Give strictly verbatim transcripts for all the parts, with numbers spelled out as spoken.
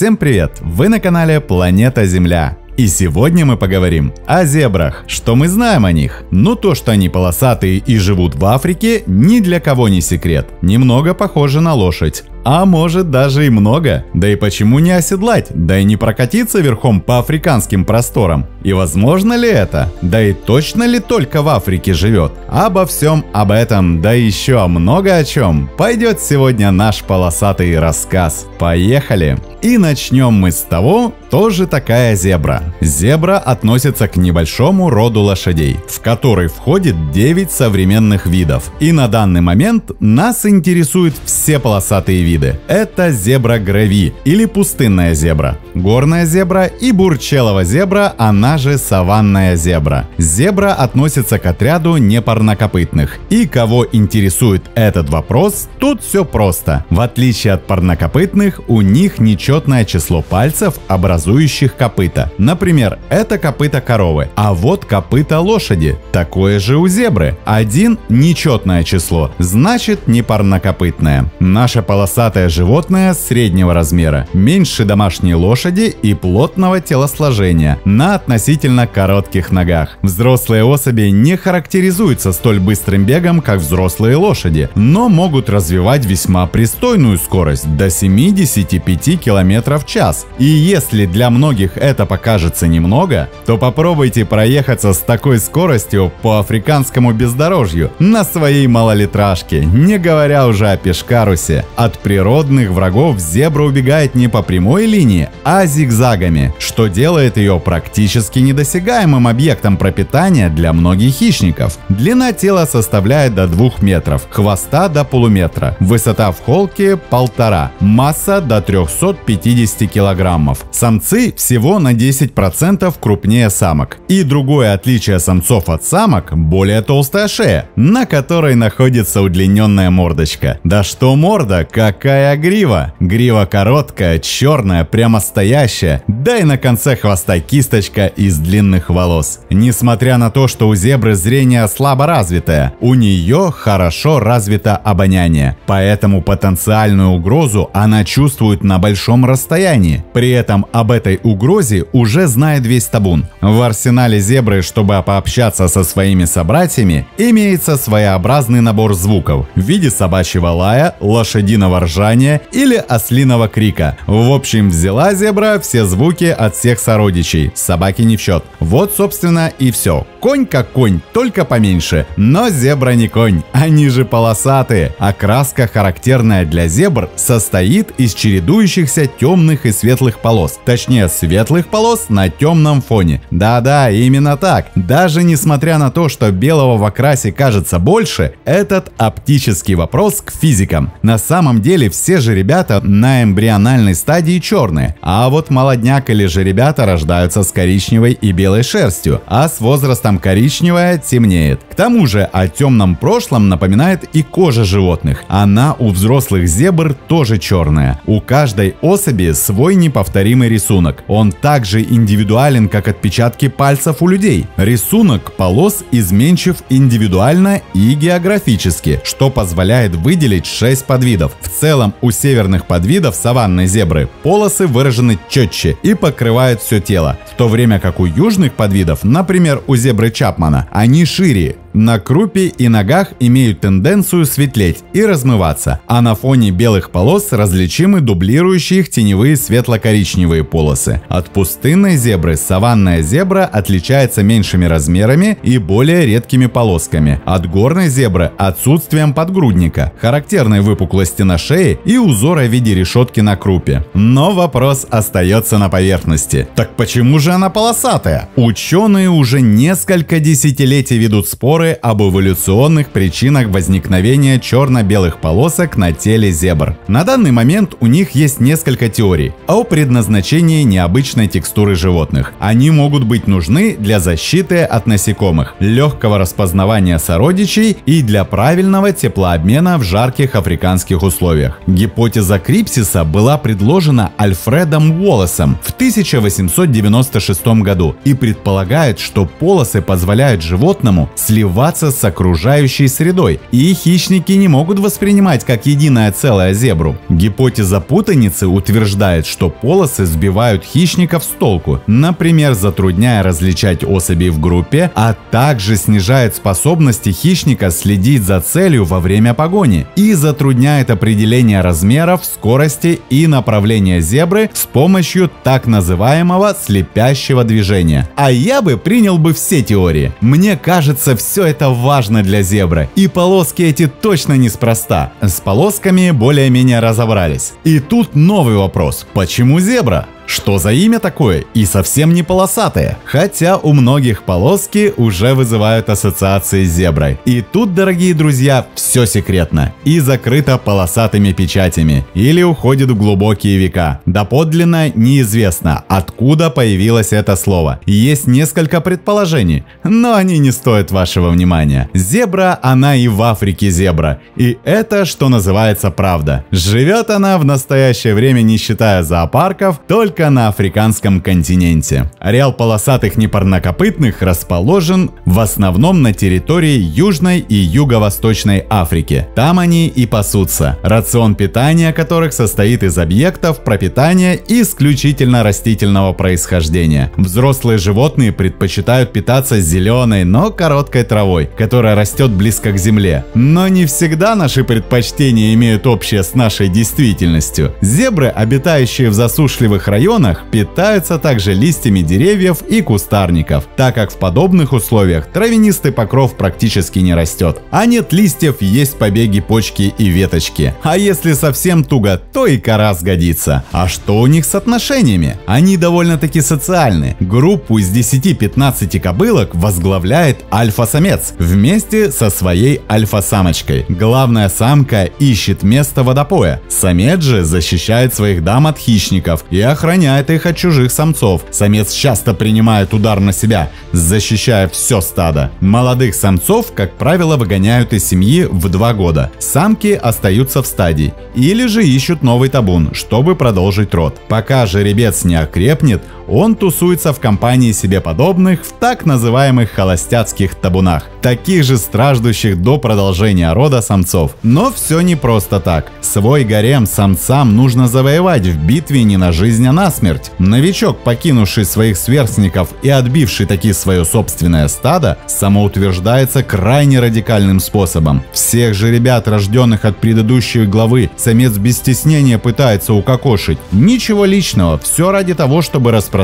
Всем привет! Вы на канале Планета Земля. И сегодня мы поговорим о зебрах. Что мы знаем о них? Ну, то, что они полосатые и живут в Африке, ни для кого не секрет. Немного похожи на лошадь. А может даже и много. Да и почему не оседлать? Да и не прокатиться верхом по африканским просторам? И возможно ли это? Да и точно ли только в Африке живет? Обо всем об этом, да еще много о чем, пойдет сегодня наш полосатый рассказ. Поехали! И начнем мы с того, кто же такая зебра. Зебра относится к небольшому роду лошадей, в который входит девять современных видов. И на данный момент нас интересуют все полосатые виды. Это зебра Греви или пустынная зебра, горная зебра и бурчелова зебра, она же саванная зебра. Зебра относится к отряду непарнокопытных. И кого интересует этот вопрос, тут все просто. В отличие от парнокопытных, у них нечетное число пальцев, образующих копыта. Например, это копыта коровы, а вот копыта лошади. Такое же у зебры. Один нечетное число, значит непарнокопытное. Наша полоса животное среднего размера, меньше домашней лошади и плотного телосложения, на относительно коротких ногах. Взрослые особи не характеризуются столь быстрым бегом, как взрослые лошади, но могут развивать весьма пристойную скорость до семидесяти пяти километров в час. И если для многих это покажется немного, то попробуйте проехаться с такой скоростью по африканскому бездорожью на своей малолитражке, не говоря уже о пешкарусе. От природных врагов зебра убегает не по прямой линии, а зигзагами, что делает ее практически недосягаемым объектом пропитания для многих хищников. Длина тела составляет до двух метров, хвоста до полуметра, высота в холке полтора, масса до трёхсот пятидесяти килограммов. Самцы всего на десять процентов крупнее самок. И другое отличие самцов от самок – более толстая шея, на которой находится удлиненная мордочка. Да что морда, какая грива! Грива короткая, черная, прямо стоящая, да и на конце хвоста кисточка из длинных волос. Несмотря на то, что у зебры зрение слабо развитое, у нее хорошо развито обоняние, поэтому потенциальную угрозу она чувствует на большом расстоянии. При этом об этой угрозе уже знает весь табун. В арсенале зебры, чтобы пообщаться со своими собратьями, имеется своеобразный набор звуков в виде собачьего лая, лошадиного ржания или ослиного крика. В общем, взяла зебра все звуки от всех сородичей, собаки не в счет. Вот, собственно, и все. Конь как конь, только поменьше. Но зебра не конь, они же полосатые. Окраска, характерная для зебр, состоит из чередующихся темных и светлых полос. Точнее, светлых полос на темном фоне. Да-да, именно так. Даже несмотря на то, что белого в окрасе кажется больше, этот оптический вопрос к физикам. На самом На самом деле все же ребята на эмбриональной стадии черные, а вот молодняк или же ребята рождаются с коричневой и белой шерстью, а с возрастом коричневая темнеет. К тому же о темном прошлом напоминает и кожа животных, она у взрослых зебр тоже черная. У каждой особи свой неповторимый рисунок, он также индивидуален, как отпечатки пальцев у людей. Рисунок полос изменчив индивидуально и географически, что позволяет выделить шесть подвидов. В целом у северных подвидов саванной зебры полосы выражены четче и покрывают все тело, в то время как у южных подвидов, например у зебры Чапмана, они шире. На крупе и ногах имеют тенденцию светлеть и размываться, а на фоне белых полос различимы дублирующие их теневые светло-коричневые полосы. От пустынной зебры саванная зебра отличается меньшими размерами и более редкими полосками, от горной зебры отсутствием подгрудника, характерной выпуклости на шее и узора в виде решетки на крупе. Но вопрос остается на поверхности. Так почему же она полосатая? Ученые уже несколько десятилетий ведут спор об эволюционных причинах возникновения черно-белых полосок на теле зебр. На данный момент у них есть несколько теорий о предназначении необычной текстуры животных. Они могут быть нужны для защиты от насекомых, легкого распознавания сородичей и для правильного теплообмена в жарких африканских условиях. Гипотеза крипсиса была предложена Альфредом Уоллесом в тысяча восемьсот девяносто шестом году и предполагает, что полосы позволяют животному сливаться сливаться с окружающей средой, и хищники не могут воспринимать как единое целое зебру. Гипотеза путаницы утверждает, что полосы сбивают хищников с толку, например, затрудняя различать особей в группе, а также снижает способности хищника следить за целью во время погони и затрудняет определение размеров, скорости и направления зебры с помощью так называемого слепящего движения. А я бы принял бы все теории. Мне кажется, все это важно для зебры, и полоски эти точно неспроста. С полосками более-менее разобрались. И тут новый вопрос. Почему зебра? Что за имя такое? И совсем не полосатое. Хотя у многих полоски уже вызывают ассоциации с зеброй. И тут, дорогие друзья, все секретно и закрыто полосатыми печатями или уходит в глубокие века. Доподлинно неизвестно, откуда появилось это слово. Есть несколько предположений, но они не стоят вашего внимания. Зебра, она и в Африке зебра. И это, что называется, правда. Живет она в настоящее время, не считая зоопарков, только на африканском континенте. Ареал полосатых непарнокопытных расположен в основном на территории Южной и Юго-Восточной Африки. Там они и пасутся, рацион питания которых состоит из объектов пропитания исключительно растительного происхождения. Взрослые животные предпочитают питаться зеленой, но короткой травой, которая растет близко к земле. Но не всегда наши предпочтения имеют общее с нашей действительностью. Зебры, обитающие в засушливых районах, районах питаются также листьями деревьев и кустарников, так как в подобных условиях травянистый покров практически не растет. А нет листьев, есть побеги, почки и веточки. А если совсем туго, то и кора сгодится. А что у них с отношениями? Они довольно-таки социальны. Группу из десяти-пятнадцати кобылок возглавляет альфа-самец вместе со своей альфа-самочкой. Главная самка ищет место водопоя. Самец же защищает своих дам от хищников и охраняет охраняет их от чужих самцов. Самец часто принимает удар на себя, защищая все стадо. Молодых самцов, как правило, выгоняют из семьи в два года. Самки остаются в стадии или же ищут новый табун, чтобы продолжить род. Пока жеребец не окрепнет, он тусуется в компании себе подобных в так называемых холостяцких табунах, таких же страждущих до продолжения рода самцов. Но все не просто так. Свой гарем самцам нужно завоевать в битве не на жизнь, а насмерть. Новичок, покинувший своих сверстников и отбивший таки свое собственное стадо, самоутверждается крайне радикальным способом. Всех же ребят, рожденных от предыдущей главы, самец без стеснения пытается укокошить. Ничего личного, все ради того, чтобы распространить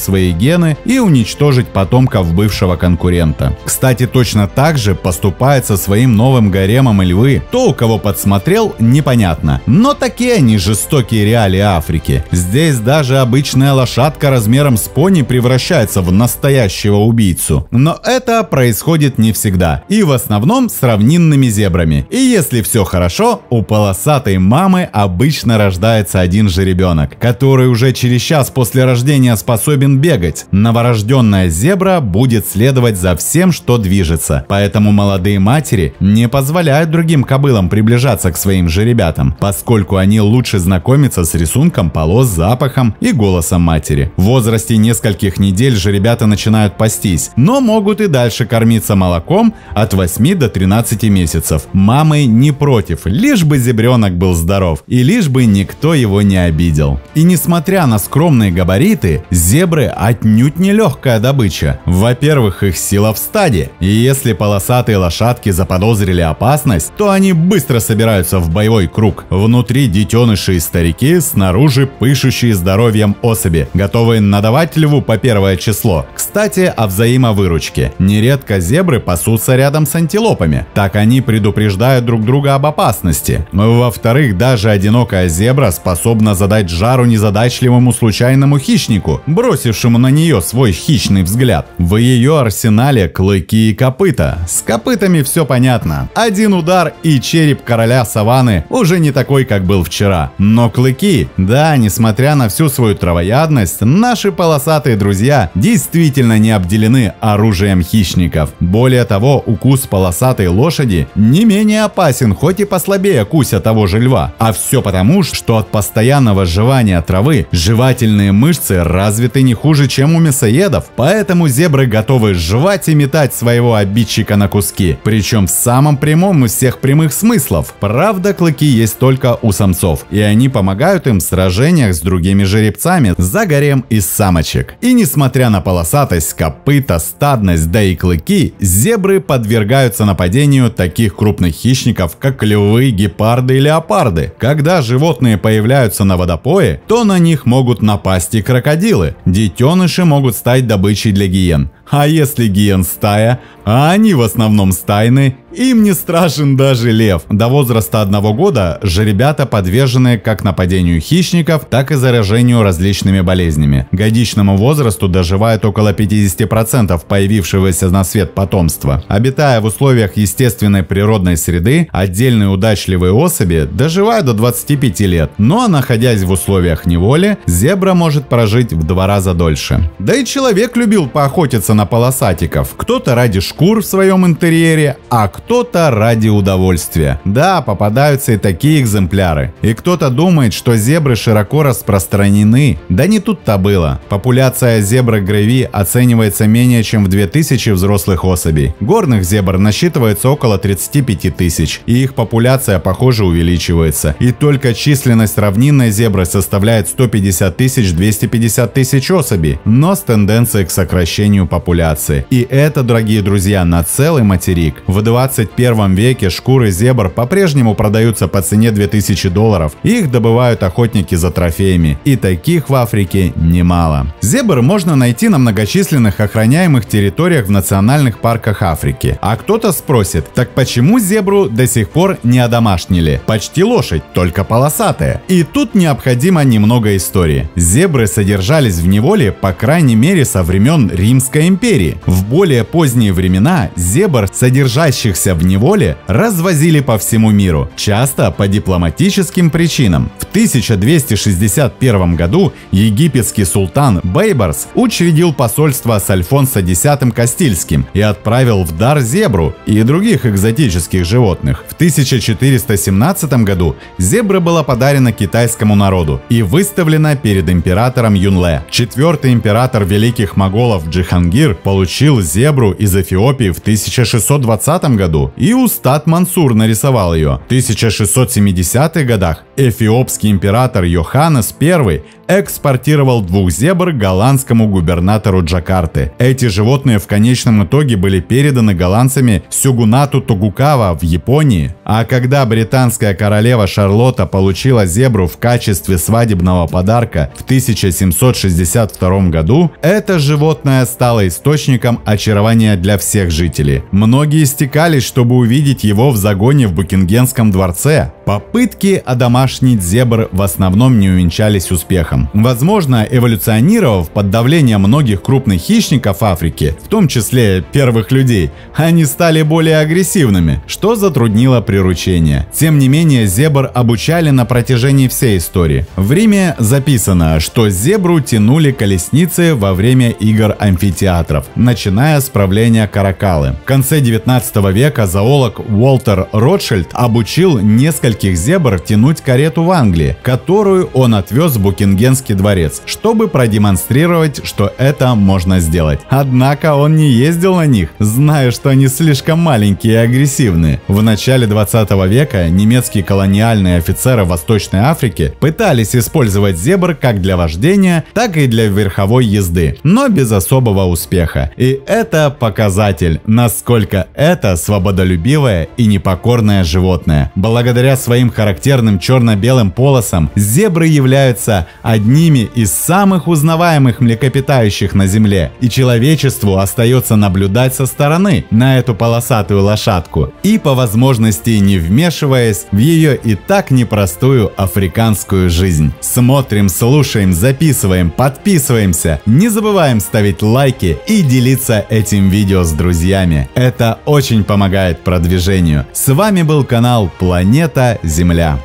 свои гены и уничтожить потомков бывшего конкурента. Кстати, точно так же поступает со своим новым гаремом и львы. То, у кого подсмотрел, непонятно. Но такие они жестокие реалии Африки. Здесь даже обычная лошадка размером с пони превращается в настоящего убийцу. Но это происходит не всегда. И в основном с равнинными зебрами. И если все хорошо, у полосатой мамы обычно рождается один жеребенок, который уже через час после рождения способен бегать. Новорожденная зебра будет следовать за всем, что движется. Поэтому молодые матери не позволяют другим кобылам приближаться к своим жеребятам, поскольку они лучше знакомятся с рисунком полос, запахом и голосом матери. В возрасте нескольких недель жеребята начинают пастись, но могут и дальше кормиться молоком от восьми до тринадцати месяцев. Мамы не против, лишь бы зебренок был здоров и лишь бы никто его не обидел. И несмотря на скромные габариты, зебры отнюдь не легкая добыча. Во-первых, их сила в стаде. И если полосатые лошадки заподозрили опасность, то они быстро собираются в боевой круг. Внутри детеныши и старики, снаружи пышущие здоровьем особи, готовые надавать льву по первое число. Кстати, о взаимовыручке. Нередко зебры пасутся рядом с антилопами, так они предупреждают друг друга об опасности. Во-вторых, даже одинокая зебра способна задать жару незадачливому случайному хищнику, бросившему на нее свой хищный взгляд. В ее арсенале клыки и копыта. С копытами все понятно. Один удар, и череп короля саванны уже не такой, как был вчера. Но клыки, да, несмотря Несмотря на всю всю свою травоядность, наши полосатые друзья действительно не обделены оружием хищников. Более того, укус полосатой лошади не менее опасен, хоть и послабее куся того же льва. А все потому, что от постоянного жевания травы жевательные мышцы развиты не хуже, чем у мясоедов, поэтому зебры готовы жевать и метать своего обидчика на куски, причем в самом прямом из всех прямых смыслов. Правда, клыки есть только у самцов, и они помогают им в сражениях с другими жеребцами за гарем из самочек. И несмотря на полосатость, копыта, стадность, да и клыки, зебры подвергаются нападению таких крупных хищников, как львы, гепарды и леопарды. Когда животные появляются на водопое, то на них могут напасть и крокодилы. Детеныши могут стать добычей для гиен. А если гиен стая, а они в основном стайны, им не страшен даже лев. До возраста одного года жеребята подвержены как нападению хищников, так и заражению различными болезнями. Годичному возрасту доживает около пятидесяти процентов появившегося на свет потомства. Обитая в условиях естественной природной среды, отдельные удачливые особи доживают до двадцати пяти лет. Ну а находясь в условиях неволи, зебра может прожить в два раза дольше. Да и человек любил поохотиться на полосатиков. Кто-то ради шкур в своем интерьере, а кто Кто-то ради удовольствия. Да, попадаются и такие экземпляры. И кто-то думает, что зебры широко распространены. Да не тут-то было. Популяция зебры Греви оценивается менее чем в две тысячи взрослых особей. Горных зебр насчитывается около тридцати пяти тысяч. И их популяция, похоже, увеличивается. И только численность равнинной зебры составляет сто пятьдесят тысяч — двести пятьдесят тысяч особей. Но с тенденцией к сокращению популяции. И это, дорогие друзья, на целый материк. В двадцать первом веке шкуры зебр по-прежнему продаются по цене две тысячи долларов, их добывают охотники за трофеями, и таких в Африке немало. Зебр можно найти на многочисленных охраняемых территориях в национальных парках Африки. А кто-то спросит, так почему зебру до сих пор не одомашнили? Почти лошадь, только полосатая. И тут необходимо немного истории. Зебры содержались в неволе, по крайней мере, со времен Римской империи. В более поздние времена зебр, содержащихся в неволе, развозили по всему миру, часто по дипломатическим причинам. В тысяча двести шестьдесят первом году египетский султан Бейбарс учредил посольство с Альфонсо X Кастильским и отправил в дар зебру и других экзотических животных. В тысяча четыреста семнадцатом году зебра была подарена китайскому народу и выставлена перед императором Юнле. Четвертый император великих моголов Джихангир получил зебру из Эфиопии в тысяча шестьсот двадцатом году. И устат Мансур нарисовал ее. В тысяча шестьсот семидесятых годах эфиопский император Йоханнес Первый экспортировал двух зебр голландскому губернатору Джакарты. Эти животные в конечном итоге были переданы голландцами сюгунату Тогукава в Японии. А когда британская королева Шарлотта получила зебру в качестве свадебного подарка в тысяча семьсот шестьдесят втором году, это животное стало источником очарования для всех жителей. Многие стекались, чтобы увидеть его в загоне в Букингенском дворце. Попытки одомашнить зебр в основном не увенчались успехом. Возможно, эволюционировав под давлением многих крупных хищников Африки, в том числе первых людей, они стали более агрессивными, что затруднило приручение. Тем не менее, зебр обучали на протяжении всей истории. В Риме записано, что зебру тянули колесницы во время игр амфитеатров, начиная с правления Каракаллы. В конце девятнадцатого века зоолог Уолтер Ротшильд обучил нескольких зебр тянуть карету в Англии, которую он отвез в Букингенский дворец, чтобы продемонстрировать, что это можно сделать. Однако он не ездил на них, зная, что они слишком маленькие и агрессивные. В начале двадцатого века немецкие колониальные офицеры Восточной Африки пытались использовать зебр как для вождения, так и для верховой езды, но без особого успеха. И это показатель, насколько это свободолюбивое и непокорное животное. Благодаря своим характерным черно-белым полосам зебры являются одними из самых узнаваемых млекопитающих на Земле, и человечеству остается наблюдать со стороны на эту полосатую лошадку и, по возможности не вмешиваясь, в ее и так непростую африканскую жизнь. Смотрим, слушаем, записываем, подписываемся, не забываем ставить лайки и делиться этим видео с друзьями. Это очень помогает продвижению. С вами был канал Планета Земля.